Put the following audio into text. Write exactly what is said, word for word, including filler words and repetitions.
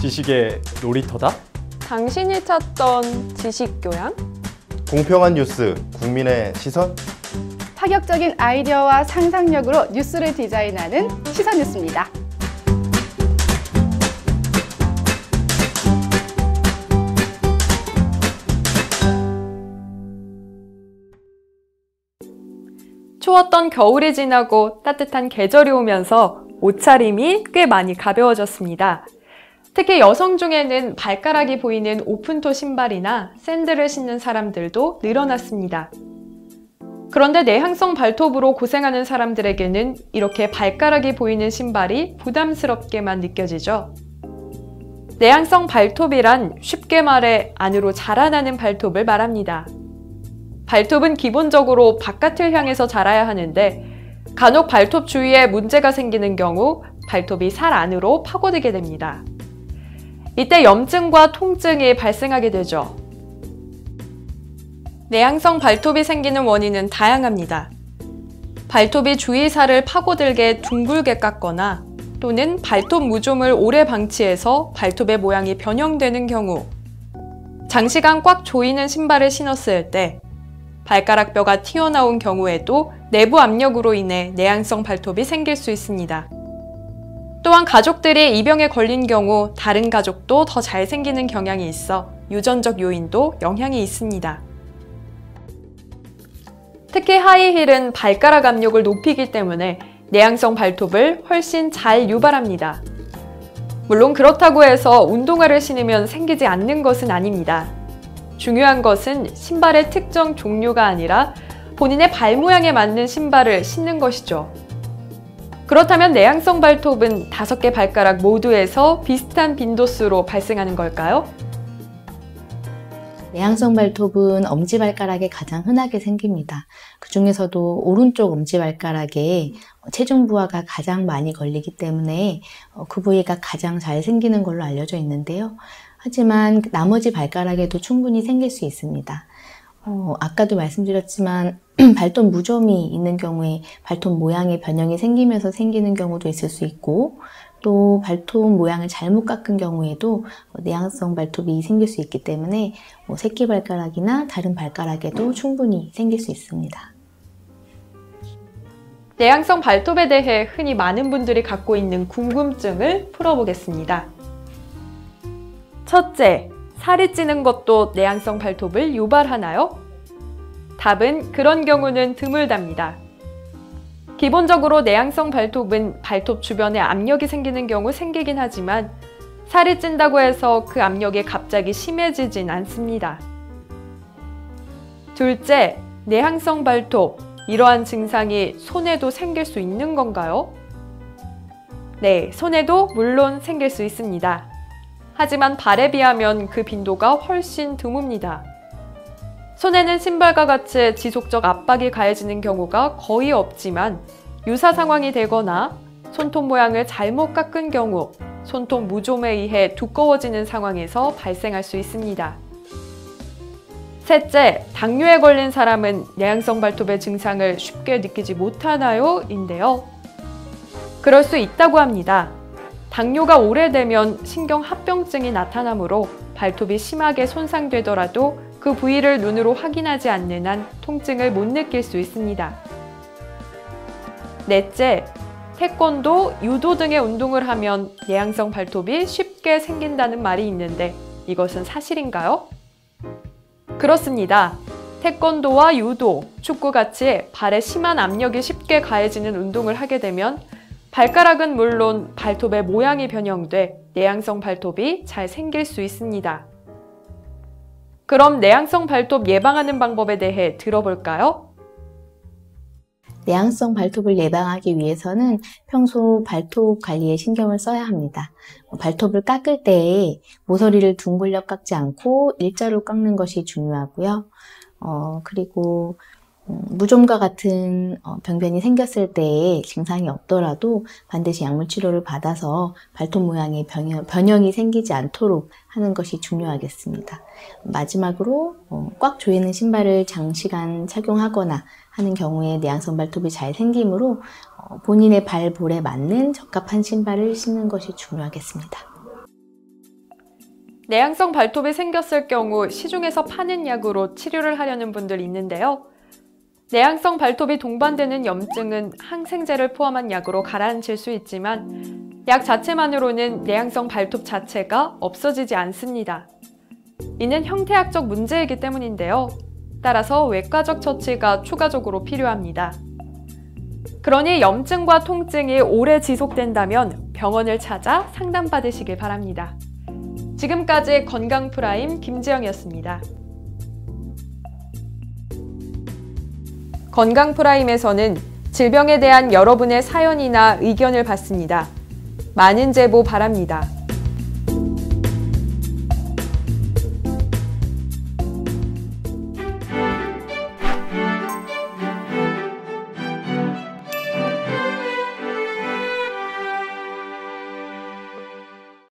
지식의 놀이터다? 당신이 찾던 지식교양? 공평한 뉴스, 국민의 시선? 파격적인 아이디어와 상상력으로 뉴스를 디자인하는 시선뉴스입니다. 추웠던 겨울이 지나고 따뜻한 계절이 오면서 옷차림이 꽤 많이 가벼워졌습니다. 특히 여성 중에는 발가락이 보이는 오픈토 신발이나 샌들을 신는 사람들도 늘어났습니다. 그런데 내향성 발톱으로 고생하는 사람들에게는 이렇게 발가락이 보이는 신발이 부담스럽게만 느껴지죠. 내향성 발톱이란 쉽게 말해 안으로 자라나는 발톱을 말합니다. 발톱은 기본적으로 바깥을 향해서 자라야 하는데 간혹 발톱 주위에 문제가 생기는 경우 발톱이 살 안으로 파고들게 됩니다. 이때 염증과 통증이 발생하게 되죠. 내향성 발톱이 생기는 원인은 다양합니다. 발톱이 주위 살을 파고들게 둥글게 깎거나 또는 발톱 무좀을 오래 방치해서 발톱의 모양이 변형되는 경우, 장시간 꽉 조이는 신발을 신었을 때, 발가락뼈가 튀어나온 경우에도 내부 압력으로 인해 내향성 발톱이 생길 수 있습니다. 또한 가족들이 이 병에 걸린 경우 다른 가족도 더 잘 생기는 경향이 있어 유전적 요인도 영향이 있습니다. 특히 하이힐은 발가락 압력을 높이기 때문에 내향성 발톱을 훨씬 잘 유발합니다. 물론 그렇다고 해서 운동화를 신으면 생기지 않는 것은 아닙니다. 중요한 것은 신발의 특정 종류가 아니라 본인의 발 모양에 맞는 신발을 신는 것이죠. 그렇다면 내향성 발톱은 다섯 개 발가락 모두에서 비슷한 빈도수로 발생하는 걸까요? 내향성 발톱은 엄지발가락에 가장 흔하게 생깁니다. 그 중에서도 오른쪽 엄지발가락에 체중 부하가 가장 많이 걸리기 때문에 그 부위가 가장 잘 생기는 걸로 알려져 있는데요. 하지만 나머지 발가락에도 충분히 생길 수 있습니다. 어, 아까도 말씀드렸지만 발톱 무좀이 있는 경우에 발톱 모양의 변형이 생기면서 생기는 경우도 있을 수 있고, 또 발톱 모양을 잘못 깎은 경우에도 내향성 발톱이 생길 수 있기 때문에 뭐 새끼발가락이나 다른 발가락에도 충분히 생길 수 있습니다. 내향성 발톱에 대해 흔히 많은 분들이 갖고 있는 궁금증을 풀어보겠습니다. 첫째, 살이 찌는 것도 내향성 발톱을 유발하나요? 답은 그런 경우는 드물답니다. 기본적으로 내향성 발톱은 발톱 주변에 압력이 생기는 경우 생기긴 하지만 살이 찐다고 해서 그 압력이 갑자기 심해지진 않습니다. 둘째, 내향성 발톱, 이러한 증상이 손에도 생길 수 있는 건가요? 네, 손에도 물론 생길 수 있습니다. 하지만 발에 비하면 그 빈도가 훨씬 드뭅니다. 손에는 신발과 같이 지속적 압박이 가해지는 경우가 거의 없지만 유사 상황이 되거나 손톱 모양을 잘못 깎은 경우 손톱 무좀에 의해 두꺼워지는 상황에서 발생할 수 있습니다. 셋째, 당뇨에 걸린 사람은 내향성 발톱의 증상을 쉽게 느끼지 못하나요? 인데요. 그럴 수 있다고 합니다. 당뇨가 오래되면 신경합병증이 나타나므로 발톱이 심하게 손상되더라도 그 부위를 눈으로 확인하지 않는 한 통증을 못 느낄 수 있습니다. 넷째, 태권도, 유도 등의 운동을 하면 내향성 발톱이 쉽게 생긴다는 말이 있는데 이것은 사실인가요? 그렇습니다. 태권도와 유도, 축구같이 발에 심한 압력이 쉽게 가해지는 운동을 하게 되면 발가락은 물론 발톱의 모양이 변형돼 내향성 발톱이 잘 생길 수 있습니다. 그럼 내향성 발톱 예방하는 방법에 대해 들어볼까요? 내향성 발톱을 예방하기 위해서는 평소 발톱 관리에 신경을 써야 합니다. 발톱을 깎을 때 모서리를 둥글려 깎지 않고 일자로 깎는 것이 중요하고요. 어, 그리고 무좀과 같은 병변이 생겼을 때의 증상이 없더라도 반드시 약물치료를 받아서 발톱 모양의 변형, 변형이 생기지 않도록 하는 것이 중요하겠습니다. 마지막으로 꽉 조이는 신발을 장시간 착용하거나 하는 경우에 내향성 발톱이 잘 생기므로 본인의 발볼에 맞는 적합한 신발을 신는 것이 중요하겠습니다. 내향성 발톱이 생겼을 경우 시중에서 파는 약으로 치료를 하려는 분들 있는데요. 내향성 발톱이 동반되는 염증은 항생제를 포함한 약으로 가라앉힐 수 있지만 약 자체만으로는 내향성 발톱 자체가 없어지지 않습니다. 이는 형태학적 문제이기 때문인데요. 따라서 외과적 처치가 추가적으로 필요합니다. 그러니 염증과 통증이 오래 지속된다면 병원을 찾아 상담받으시길 바랍니다. 지금까지 건강프라임 김지영이었습니다. 건강프라임에서는 질병에 대한 여러분의 사연이나 의견을 받습니다. 많은 제보 바랍니다.